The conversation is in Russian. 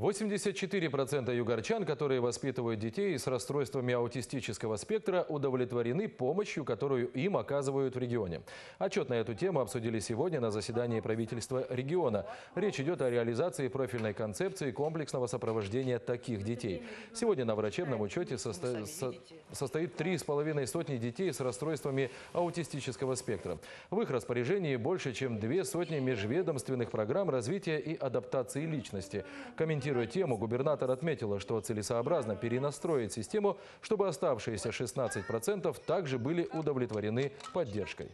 84% югорчан, которые воспитывают детей с расстройствами аутистического спектра, удовлетворены помощью, которую им оказывают в регионе. Отчет на эту тему обсудили сегодня на заседании правительства региона. Речь идет о реализации профильной концепции комплексного сопровождения таких детей. Сегодня на врачебном учете состоит 3,5 сотни детей с расстройствами аутистического спектра. В их распоряжении больше, чем 2 сотни межведомственных программ развития и адаптации личности. Комментируя тему, губернатор отметила, что целесообразно перенастроить систему, чтобы оставшиеся 16% также были удовлетворены поддержкой.